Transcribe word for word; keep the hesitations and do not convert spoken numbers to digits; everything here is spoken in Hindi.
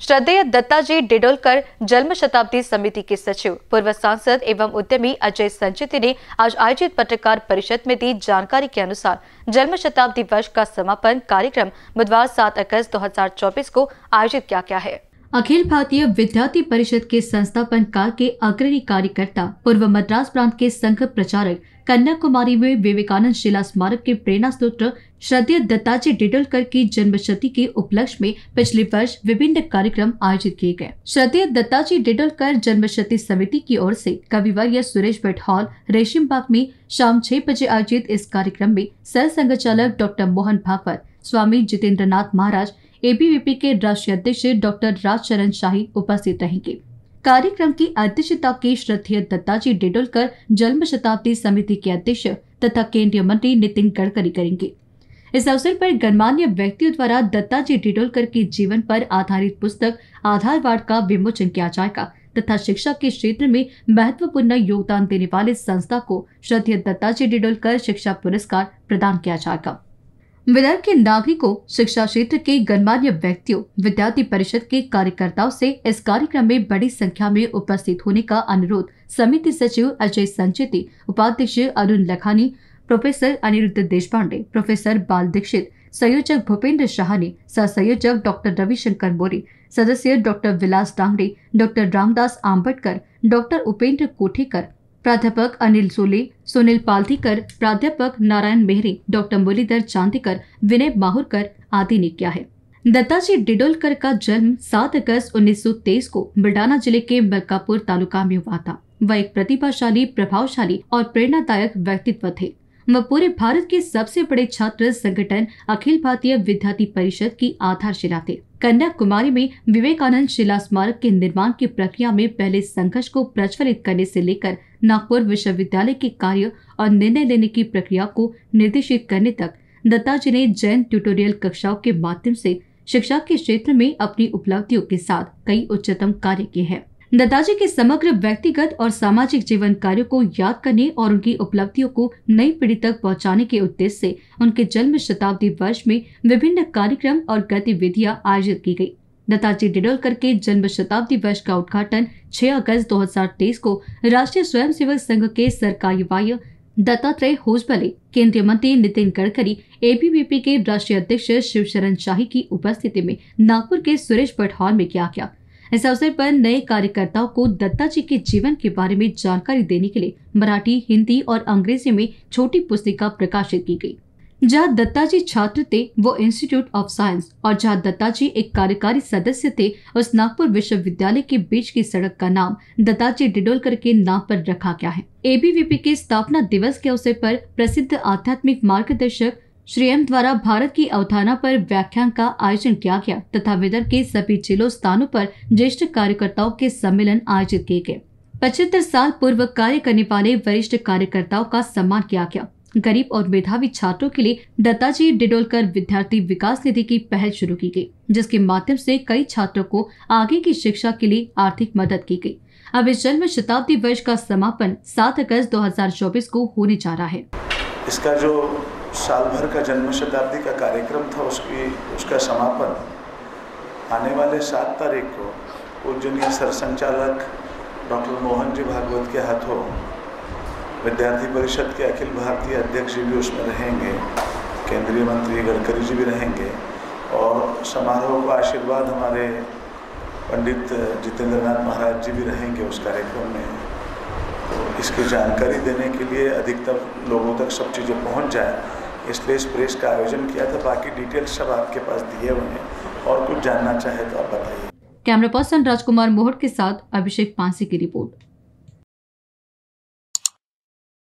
श्रद्धेय दत्ताजी डिडोलकर जन्म शताब्दी समिति के सचिव पूर्व सांसद एवं उद्यमी अजय संचित ने आज आयोजित पत्रकार परिषद में दी जानकारी के अनुसार जन्म शताब्दी वर्ष का समापन कार्यक्रम बुधवार सात अगस्त दो हजार चौबीस को आयोजित किया गया है। अखिल भारतीय विद्यार्थी परिषद के संस्थापन काल के अग्रणी कार्यकर्ता पूर्व मद्रास प्रांत के संघ प्रचारक कन्याकुमारी में विवेकानंद शिला स्मारक के प्रेरणा स्रोत श्रद्धेय दत्ताजी डिडोलकर की जन्मशती के उपलक्ष्य में पिछले वर्ष विभिन्न कार्यक्रम आयोजित किए गए। श्रद्धेय दत्ताजी डिडोलकर जन्मशती समिति की ओर से कविवर्य सुरेश भट्टॉल रेशिमबाग में शाम छह बजे आयोजित इस कार्यक्रम में सह संघचालक डॉक्टर मोहन भागवत, स्वामी जितेंद्रनाथ महाराज, एबीवीपी के राष्ट्रीय अध्यक्ष डॉक्टर राज चरण शाही उपस्थित रहेंगे। कार्यक्रम की अध्यक्षता की श्रद्धेय दत्ताजी डिडोलकर जन्म शताब्दी समिति के अध्यक्ष तथा केंद्रीय मंत्री नितिन गडकरी करेंगे। इस अवसर पर गणमान्य व्यक्तियों द्वारा दत्ताजी डिडोलकर के जीवन पर आधारित पुस्तक आधारवाद का विमोचन किया जाएगा तथा शिक्षा के क्षेत्र में महत्वपूर्ण योगदान देने वाली संस्था को श्रद्धेय दत्ताजी डिडोलकर शिक्षा पुरस्कार प्रदान किया जाएगा। विदर्भ के नागरिकों, शिक्षा क्षेत्र के गणमान्य व्यक्तियों, विद्यार्थी परिषद के कार्यकर्ताओं से इस कार्यक्रम में बड़ी संख्या में उपस्थित होने का अनुरोध समिति सचिव अजय संचित, उपाध्यक्ष अरुण लखानी, प्रोफेसर अनिरुद्ध देशपांडे, प्रोफेसर बाल दीक्षित, संयोजक भूपेंद्र शाह ने, सहसंयोजक डॉक्टर रविशंकर मोर्य, सदस्य doctor Vilas Dangde, doctor Ramdas Ambedkar, doctor Upendra Kothekar, प्राध्यापक अनिल सोली, सुनिल पाल्कर, प्राध्यापक नारायण मेहरे, डॉक्टर मुरलीधर चांदीकर, विनय माहुरकर आदि ने किया है। दत्ताजी डिडोलकर का जन्म सात अगस्त उन्नीस सौ तेईस को बुलडाना जिले के बलकापुर तालुका में हुआ था। वह एक प्रतिभाशाली, प्रभावशाली और प्रेरणादायक व्यक्तित्व थे। वह पूरे भारत के सबसे बड़े छात्र संगठन अखिल भारतीय विद्यार्थी परिषद की आधारशिला थे। कन्याकुमारी में विवेकानंद शिला स्मारक के निर्माण की प्रक्रिया में पहले संघर्ष को प्रज्वलित करने से लेकर नागपुर विश्वविद्यालय के कार्य और निर्णय लेने की प्रक्रिया को निर्देशित करने तक दत्ताजी ने जैन ट्यूटोरियल कक्षाओं के माध्यम से शिक्षा के क्षेत्र में अपनी उपलब्धियों के साथ कई उच्चतम कार्य किए हैं। दत्ताजी के समग्र व्यक्तिगत और सामाजिक जीवन कार्यों को याद करने और उनकी उपलब्धियों को नई पीढ़ी तक पहुंचाने के उद्देश्य से उनके जन्म शताब्दी वर्ष में विभिन्न कार्यक्रम और गतिविधियां आयोजित की गई। दत्ताजी डिडोलकर के जन्म शताब्दी वर्ष का उद्घाटन छह अगस्त दो हजार तेईस को राष्ट्रीय स्वयंसेवक संघ के सरकार्यवाह दत्तात्रेय होसबले, केंद्रीय मंत्री नितिन गडकरी, एबीवीपी के राष्ट्रीय अध्यक्ष शिवशरण शाही की उपस्थिति में नागपुर के सुरेश भट्टॉल में किया गया। इस अवसर पर नए कार्यकर्ताओं को दत्ताजी के जीवन के बारे में जानकारी देने के लिए मराठी, हिंदी और अंग्रेजी में छोटी पुस्तिका प्रकाशित की गई। जहां दत्ताजी छात्र थे वो इंस्टीट्यूट ऑफ साइंस और जहां दत्ताजी एक कार्यकारी सदस्य थे उस नागपुर विश्वविद्यालय के बीच की सड़क का नाम दत्ताजी डिडोलकर के नाम पर रखा गया है। एबीवीपी के स्थापना दिवस के अवसर पर प्रसिद्ध आध्यात्मिक मार्गदर्शक श्री एम द्वारा भारत की अवधारणा पर व्याख्यान का आयोजन किया गया तथा विदर्भ के सभी जिलों स्थानों पर ज्येष्ठ कार्यकर्ताओं के सम्मेलन आयोजित किए गए। पचहत्तर साल पूर्व कार्य करने वाले वरिष्ठ कार्यकर्ताओं का सम्मान किया गया। गरीब और मेधावी छात्रों के लिए दत्ताजी डिडोलकर विद्यार्थी विकास निधि की पहल शुरू की गई, जिसके माध्यम से कई छात्रों को आगे की शिक्षा के लिए आर्थिक मदद की गई। अब इस जन्म शताब्दी वर्ष का समापन सात अगस्त दो हजार चौबीस को होने जा रहा है। इसका जो साल भर का जन्म शताब्दी का कार्यक्रम था उसकी उसका समापन आने वाले सात तारीख को पूजनीय सरसंचालक डॉक्टर मोहन जी भागवत के हाथों विद्यार्थी परिषद के अखिल भारतीय अध्यक्ष जी भी उसमें रहेंगे, केंद्रीय मंत्री गडकरी जी भी रहेंगे और समारोह का आशीर्वाद हमारे पंडित जितेंद्रनाथ महाराज जी भी रहेंगे उस कार्यक्रम में। तो इसकी जानकारी देने के लिए अधिकतर लोगों तक सब चीज़ें पहुंच जाए इसलिए इस प्रेस का आयोजन किया था। बाकी डिटेल्स सब आपके पास दिए हुए हैं और कुछ जानना चाहे तो आप बताइए। कैमरा पर्सन राजकुमार मोहर्त के साथ अभिषेक पांसी की रिपोर्ट।